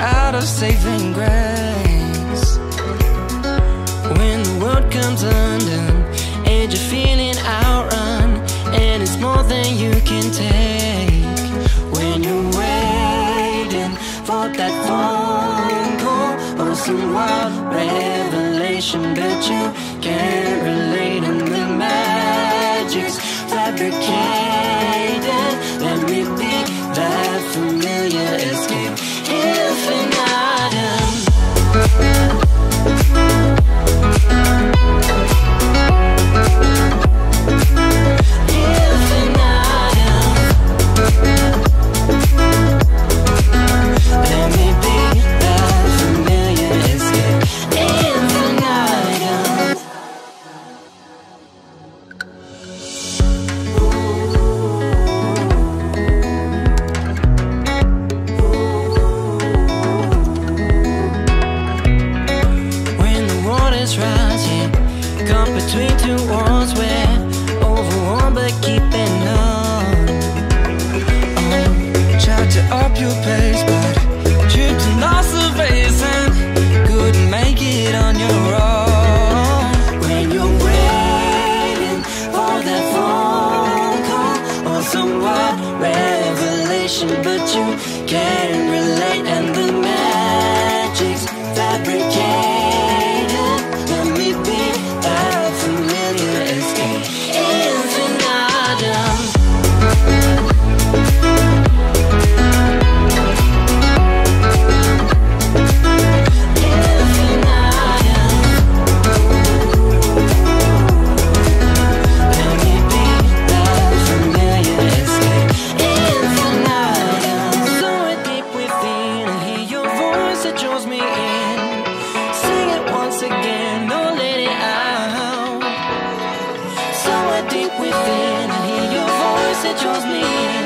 out of saving grace. When the world comes undone and you're feeling outrun, and it's more than you can take. When you're waiting for that phone call or some wild revelation, but you can't relate, and the magic's fabricated. Let me be that familiar escape. If and I am, if and I am, let me be that familiar escape. If and I am. Come between two worlds, we're overwhelmed but keeping on. Try to up your pace, but you to not surface and couldn't make it on your own. When you're waiting for that phone call or some wild revelation, but you can't relate, and the magic's fabricated. Within, I hear your voice, it draws me in.